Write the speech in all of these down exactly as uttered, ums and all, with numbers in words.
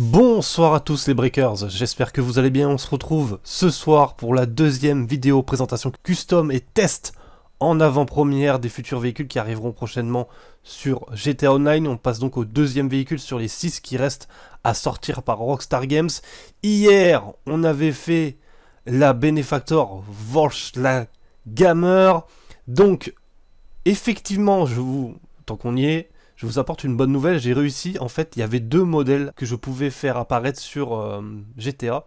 Bonsoir à tous les breakers, j'espère que vous allez bien. On se retrouve ce soir pour la deuxième vidéo présentation custom et test en avant-première des futurs véhicules qui arriveront prochainement sur G T A Online. On passe donc au deuxième véhicule sur les six qui restent à sortir par Rockstar Games. Hier, on avait fait la Benefactor Vorschlaghammer. Donc, effectivement, je vous... tant qu'on y est... je vous apporte une bonne nouvelle, j'ai réussi. En fait, il y avait deux modèles que je pouvais faire apparaître sur euh, G T A.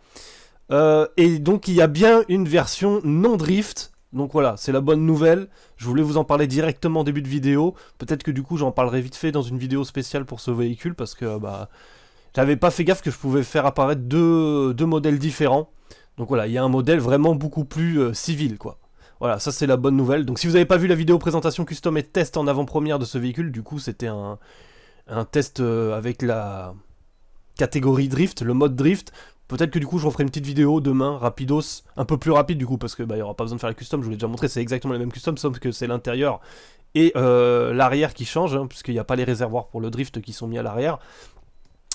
Euh, et donc, il y a bien une version non-drift. Donc voilà, c'est la bonne nouvelle. Je voulais vous en parler directement en début de vidéo. Peut-être que du coup, j'en parlerai vite fait dans une vidéo spéciale pour ce véhicule. Parce que bah, j'avais pas fait gaffe que je pouvais faire apparaître deux, deux modèles différents. Donc voilà, il y a un modèle vraiment beaucoup plus euh, civil, quoi. Voilà, ça c'est la bonne nouvelle. Donc si vous n'avez pas vu la vidéo présentation custom et test en avant-première de ce véhicule, du coup c'était un, un test avec la catégorie drift, le mode drift. Peut-être que du coup je referai une petite vidéo demain, rapidos, un peu plus rapide du coup, parce qu'il bah, n'y aura pas besoin de faire la custom, je vous l'ai déjà montré, c'est exactement les mêmes custom, sauf que c'est l'intérieur et euh, l'arrière qui change, hein, puisqu'il n'y a pas les réservoirs pour le drift qui sont mis à l'arrière.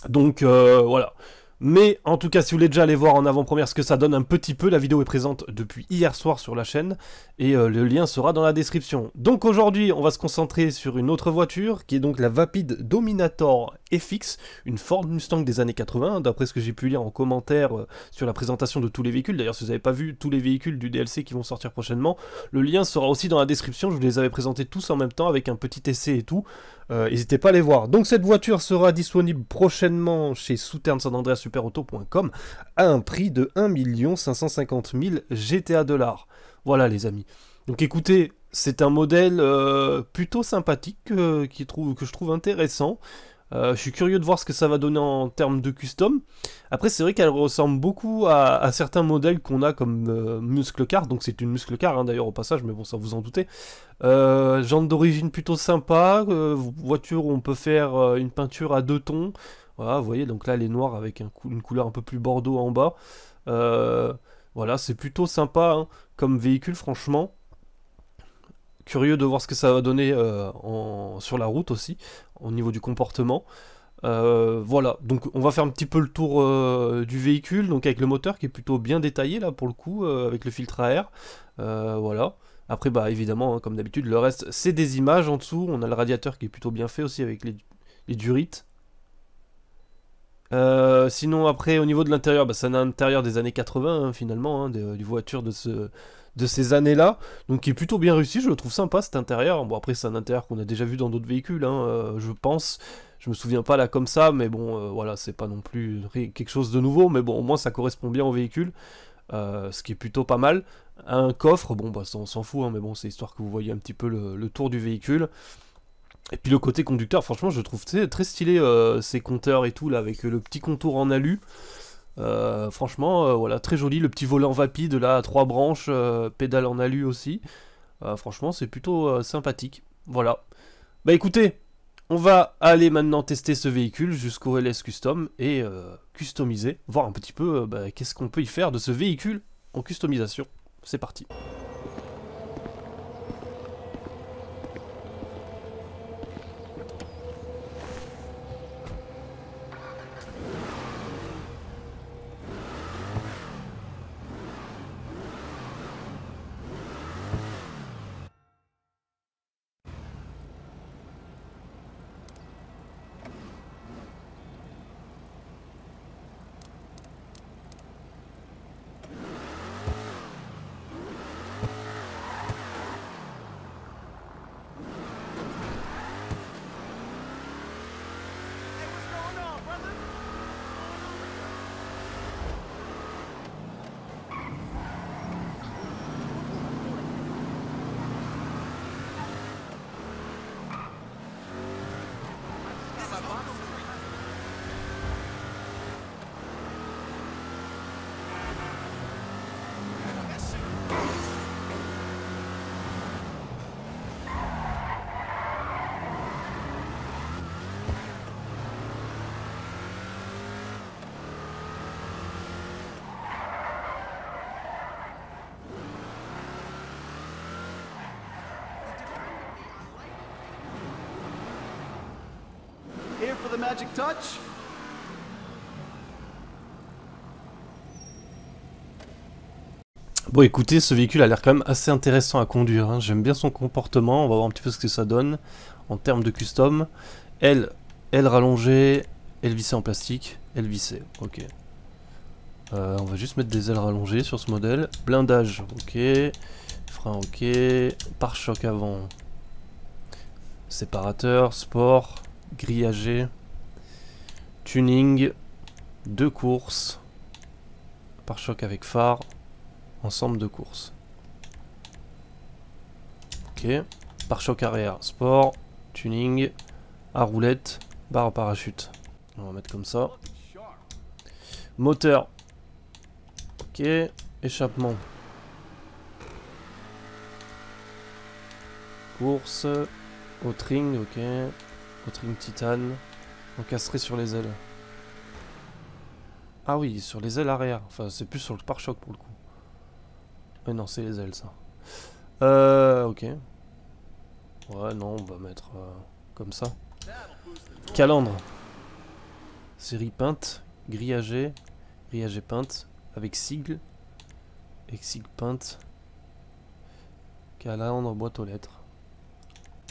Donc euh, voilà. Mais en tout cas, si vous voulez déjà aller voir en avant-première ce que ça donne un petit peu, la vidéo est présente depuis hier soir sur la chaîne et euh, le lien sera dans la description. Donc aujourd'hui, on va se concentrer sur une autre voiture qui est donc la Vapid Dominator F X, une Ford Mustang des années quatre-vingts, d'après ce que j'ai pu lire en commentaire euh, sur la présentation de tous les véhicules. D'ailleurs, si vous n'avez pas vu tous les véhicules du D L C qui vont sortir prochainement, le lien sera aussi dans la description. Je vous les avais présentés tous en même temps avec un petit essai et tout. Euh, n'hésitez pas à les voir. Donc cette voiture sera disponible prochainement chez Southern San Andreas Super Auto point com à un prix de un million cinq cent cinquante mille G T A dollars. Voilà les amis. Donc écoutez, c'est un modèle euh, plutôt sympathique euh, qui trouve, que je trouve intéressant. Euh, je suis curieux de voir ce que ça va donner en termes de custom. Après c'est vrai qu'elle ressemble beaucoup à, à certains modèles qu'on a comme euh, muscle car. Donc c'est une muscle car hein, d'ailleurs au passage, mais bon ça vous en doutez. Euh, genre d'origine plutôt sympa, euh, voiture où on peut faire euh, une peinture à deux tons. Voilà, vous voyez, donc là, elle est noire avec un cou- une couleur un peu plus bordeaux en bas. Euh, voilà, c'est plutôt sympa hein, comme véhicule, franchement. Curieux de voir ce que ça va donner euh, en, sur la route aussi, au niveau du comportement. Euh, voilà, donc on va faire un petit peu le tour euh, du véhicule, donc avec le moteur qui est plutôt bien détaillé, là, pour le coup, euh, avec le filtre à air. Euh, voilà. Après, bah évidemment, hein, comme d'habitude, le reste, c'est des images en dessous. On a le radiateur qui est plutôt bien fait aussi avec les, les durites. Euh, sinon après au niveau de l'intérieur, bah, c'est un intérieur des années quatre-vingts hein, finalement, hein, des, des voitures de, ce, de ces années là, donc qui est plutôt bien réussi, je le trouve sympa cet intérieur. Bon après c'est un intérieur qu'on a déjà vu dans d'autres véhicules, hein, euh, je pense, je me souviens pas là comme ça, mais bon euh, voilà c'est pas non plus quelque chose de nouveau, mais bon au moins ça correspond bien au véhicule, euh, ce qui est plutôt pas mal. Un coffre, bon bah ça on s'en fout, hein, mais bon c'est histoire que vous voyez un petit peu le, le tour du véhicule. Et puis le côté conducteur, franchement, je trouve très stylé euh, ces compteurs et tout, là, avec le petit contour en alu. Euh, franchement, euh, voilà, très joli. Le petit volant vapide, là, à trois branches, euh, pédale en alu aussi. Euh, franchement, c'est plutôt euh, sympathique. Voilà. Bah écoutez, on va aller maintenant tester ce véhicule jusqu'au L S Custom et euh, customiser, voir un petit peu euh, bah, qu'est-ce qu'on peut y faire de ce véhicule en customisation. C'est parti. Here for the magic touch. Bon, écoutez, ce véhicule a l'air quand même assez intéressant à conduire, hein. J'aime bien son comportement, on va voir un petit peu ce que ça donne en termes de custom. L, L rallongée, L vissée en plastique, L vissée, ok. Euh, on va juste mettre des ailes rallongées sur ce modèle. Blindage, ok. Frein, ok. Pare-choc avant. Séparateur, sport, grillagé. Tuning, deux courses. Pare-choc avec phare. Ensemble de courses. Ok. Pare-choc arrière, sport, tuning, à roulette, barre à parachute. On va mettre comme ça. Moteur. Ok, échappement. Course, O-Tring, ok. O-Tring titane, encastré sur les ailes. Ah oui, sur les ailes arrière. Enfin, c'est plus sur le pare-choc pour le coup. Mais non, c'est les ailes ça. Euh, ok. Ouais, non, on va mettre euh, comme ça. Calandre. Série peinte, grillagé, grillagé peinte. Avec sigle, avec sigle peinte, calandre, boîte aux lettres.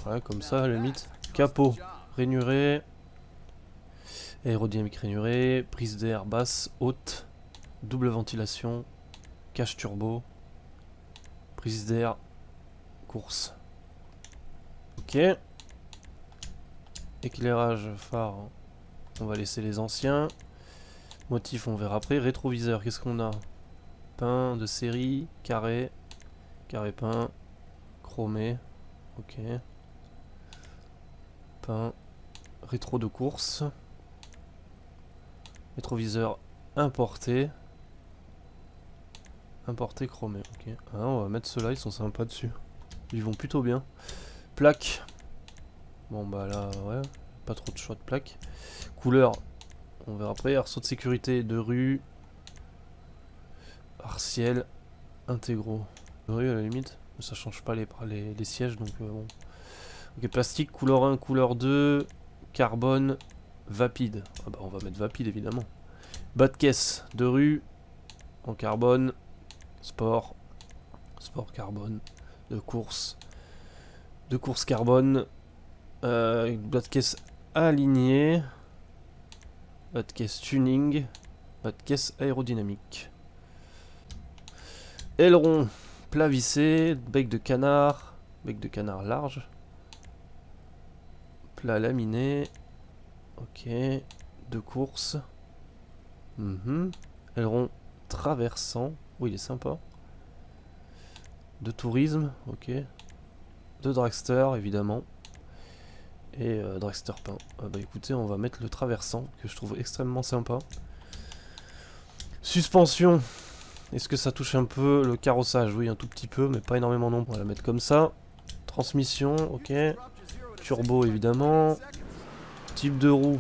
Ouais, comme ça, à la limite. Capot, rainuré, aérodynamique rainuré, prise d'air basse, haute, double ventilation, cache turbo, prise d'air, course. Ok. Éclairage, phare, on va laisser les anciens. Motif, on verra après. Rétroviseur, qu'est-ce qu'on a? Pain de série, carré, carré peint, chromé, ok. Pain, rétro de course. Rétroviseur importé. Importé, chromé, ok. Ah, on va mettre ceux-là, ils sont sympas dessus. Ils vont plutôt bien. Plaque. Bon bah là, ouais, pas trop de choix de plaque. Couleur. On verra après, arceau de sécurité de rue, arc-ciel, intégraux. De rue à la limite, mais ça change pas les, les, les sièges donc euh, bon. Ok, plastique, couleur un, couleur deux, carbone, vapide. Ah bah on va mettre vapide évidemment. Bas de caisse de rue, en carbone, sport, sport carbone, de course, de course carbone, euh, bas de caisse aligné. Bas de caisse tuning, bas de caisse aérodynamique. Aileron, plat vissé, bec de canard, bec de canard large. Plat laminé, ok, de course. Mm-hmm. Aileron traversant, oui il est sympa. De tourisme, ok. De dragster évidemment. Et euh, dragster peint. Euh, bah écoutez, on va mettre le traversant que je trouve extrêmement sympa. Suspension. Est-ce que ça touche un peu le carrossage? Oui, un tout petit peu, mais pas énormément non. On va la mettre comme ça. Transmission, ok. Turbo évidemment. Type de roue.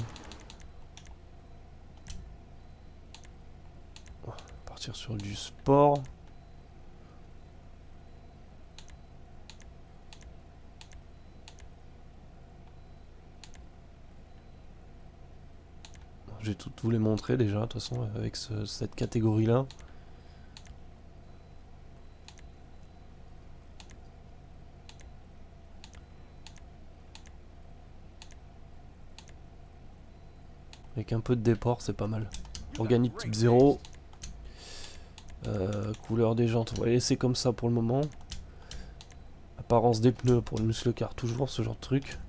On va partir sur du sport. Je vais tout vous les montrer déjà, de toute façon, avec ce, cette catégorie-là. Avec un peu de déport, c'est pas mal. Organique type zéro. Euh, couleur des jantes, on va laisser comme ça pour le moment. Apparence des pneus pour le muscle-car, toujours ce genre de truc.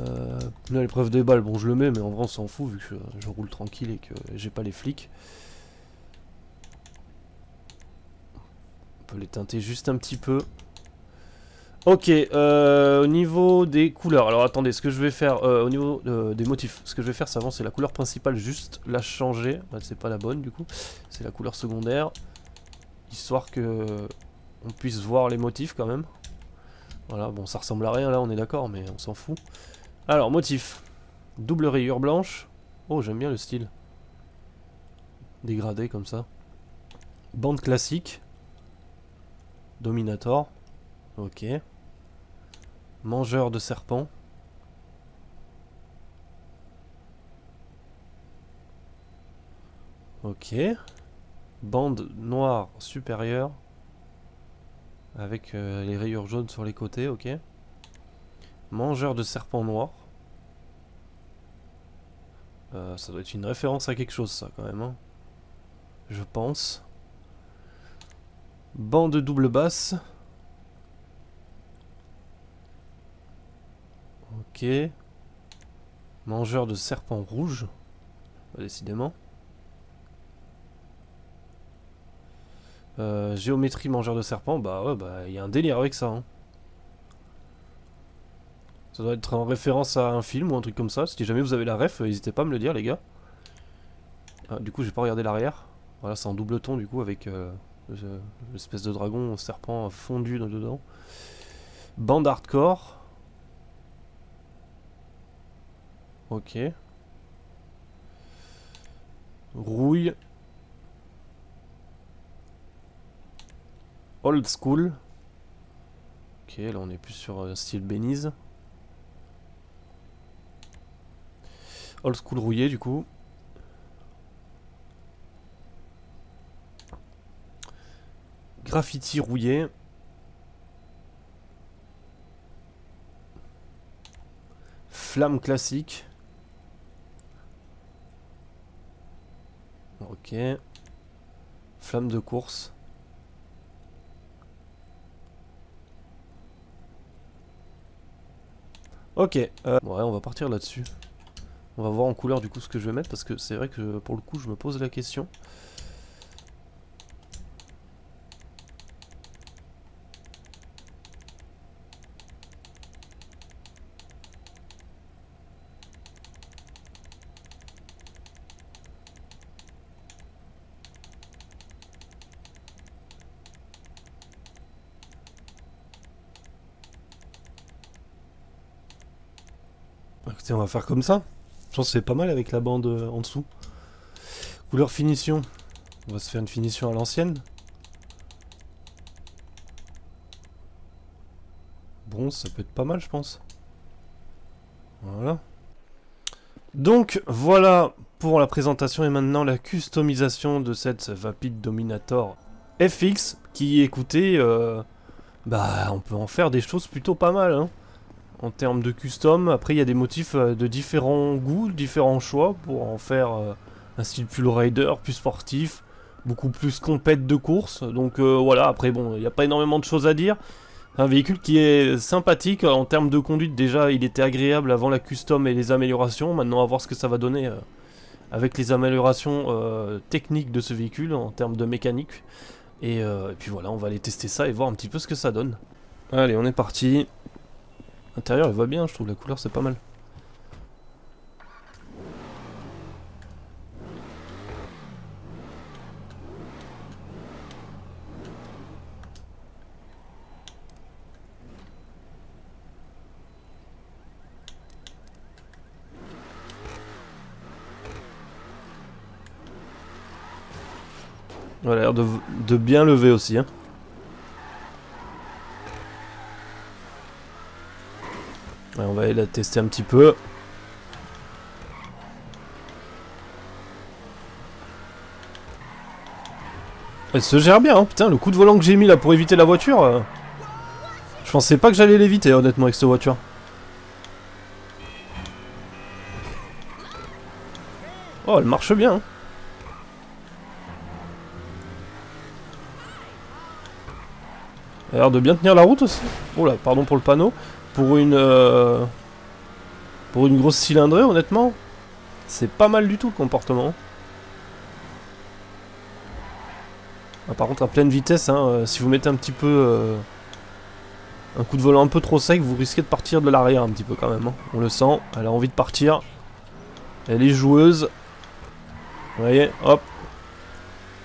Euh, pneu à l'épreuve des balles, bon je le mets mais en vrai on s'en fout vu que je, je roule tranquille et que j'ai pas les flics. On peut les teinter juste un petit peu. Ok, euh, au niveau des couleurs, alors attendez, ce que je vais faire euh, au niveau euh, des motifs, ce que je vais faire c'est avancer la couleur principale, juste la changer. Bah, c'est pas la bonne du coup, c'est la couleur secondaire, histoire que euh, on puisse voir les motifs quand même. Voilà, bon ça ressemble à rien là, on est d'accord, mais on s'en fout. Alors, motif. Double rayure blanche. Oh, j'aime bien le style. Dégradé comme ça. Bande classique. Dominator. Ok. Mangeur de serpent. Ok. bande noire supérieure avec euh, les rayures jaunes sur les côtés, ok. Mangeur de serpents noirs. Euh, ça doit être une référence à quelque chose, ça, quand même. Hein. Je pense. Bande double basse. Ok. Mangeur de serpents rouges. Bah, décidément. Euh, géométrie mangeur de serpents. Bah ouais, bah il y a un délire avec ça. Hein. Ça doit être en référence à un film ou un truc comme ça. Si jamais vous avez la ref, n'hésitez pas à me le dire, les gars. Ah, du coup, j'ai pas regardé l'arrière. Voilà, c'est en double ton, du coup, avec euh, l'espèce de dragon, serpent fondu dedans. Bande hardcore. Ok. Rouille. Old school. Ok, là on est plus sur euh, style Benize. Old school rouillé du coup. Graffiti rouillé. Flamme classique. Ok. Flamme de course. Ok, euh, ouais, on va partir là-dessus. On va voir en couleur du coup ce que je vais mettre parce que c'est vrai que pour le coup je me pose la question. Écoutez, on va faire comme ça. Je pense que c'est pas mal avec la bande en dessous. Couleur finition. On va se faire une finition à l'ancienne. Bronze, ça peut être pas mal, je pense. Voilà. Donc, voilà pour la présentation et maintenant la customisation de cette Vapid Dominator F X. Qui, écoutez, euh, bah, on peut en faire des choses plutôt pas mal, hein. En termes de custom, après il y a des motifs de différents goûts, différents choix pour en faire euh, un style plus rider, plus sportif, beaucoup plus compète de course. Donc euh, voilà, après bon, il n'y a pas énormément de choses à dire. Un véhicule qui est sympathique en termes de conduite, déjà il était agréable avant la custom et les améliorations. Maintenant à voir ce que ça va donner euh, avec les améliorations euh, techniques de ce véhicule en termes de mécanique. Et, euh, et puis voilà, on va aller tester ça et voir un petit peu ce que ça donne. Allez, on est parti. L'intérieur il va bien, je trouve la couleur c'est pas mal. On a l'air de, de bien lever aussi hein. Ouais, on va aller la tester un petit peu. Elle se gère bien, hein. Putain, le coup de volant que j'ai mis là pour éviter la voiture. Euh... Je pensais pas que j'allais l'éviter, honnêtement, avec cette voiture. Oh, elle marche bien. Hein. Elle a l'air de bien tenir la route aussi. Oh là, pardon pour le panneau. Pour une, euh, pour une grosse cylindrée, honnêtement, c'est pas mal du tout le comportement. Ah, par contre, à pleine vitesse, hein, euh, si vous mettez un petit peu euh, un coup de volant un peu trop sec, vous risquez de partir de l'arrière un petit peu quand même. Hein. On le sent, elle a envie de partir. Elle est joueuse. Vous voyez, hop.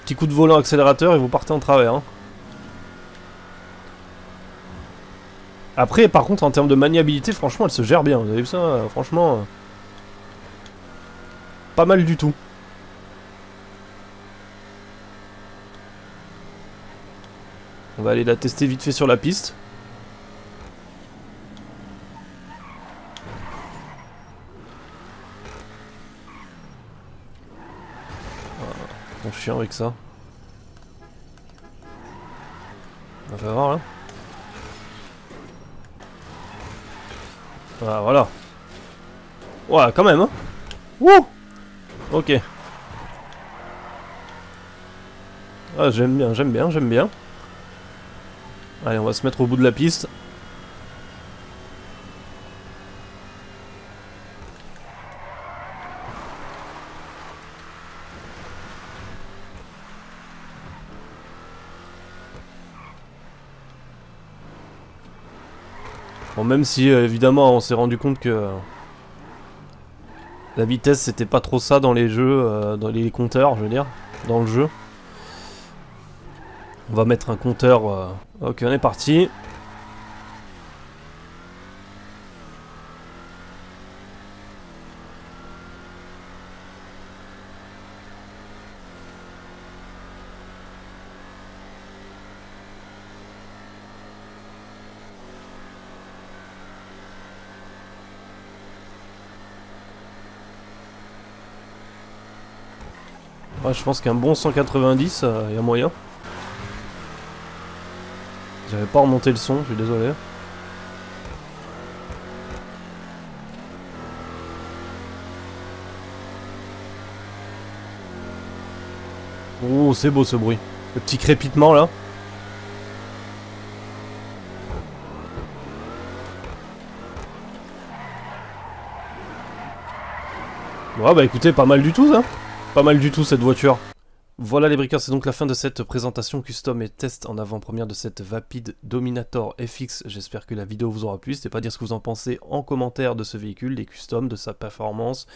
Petit coup de volant accélérateur et vous partez en travers. Hein. Après, par contre, en termes de maniabilité, franchement, elle se gère bien. Vous avez vu ça, euh, franchement, euh, pas mal du tout. On va aller la tester vite fait sur la piste. Voilà, on est chiant avec ça. un peu avant là. Ah, voilà. Ouais, quand même hein. Wouh. Ok. Ah, j'aime bien, j'aime bien, j'aime bien. Allez, on va se mettre au bout de la piste. Bon, même si évidemment on s'est rendu compte que la vitesse c'était pas trop ça dans les jeux, dans les compteurs, je veux dire, dans le jeu. On va mettre un compteur. Euh... Ok, on est parti. Ouais, je pense qu'un bon cent quatre-vingt-dix, il euh, y a moyen. J'avais pas remonté le son, je suis désolé. Oh, c'est beau ce bruit. Le petit crépitement là. Ouais, bah écoutez, pas mal du tout ça. Pas mal du tout cette voiture. Voilà les briqueurs, c'est donc la fin de cette présentation custom et test en avant-première de cette Vapid Dominator F X. J'espère que la vidéo vous aura plu. N'hésitez pas à dire ce que vous en pensez en commentaire de ce véhicule, des customs, de sa performance.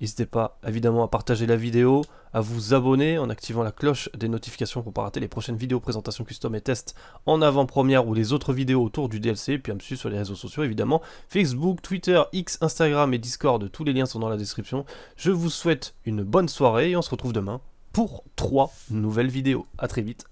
N'hésitez pas évidemment à partager la vidéo, à vous abonner en activant la cloche des notifications pour ne pas rater les prochaines vidéos, présentations custom et tests en avant-première ou les autres vidéos autour du D L C. Et puis à me suivre sur les réseaux sociaux évidemment, Facebook, Twitter, X, Instagram et Discord. Tous les liens sont dans la description. Je vous souhaite une bonne soirée et on se retrouve demain pour trois nouvelles vidéos. À très vite.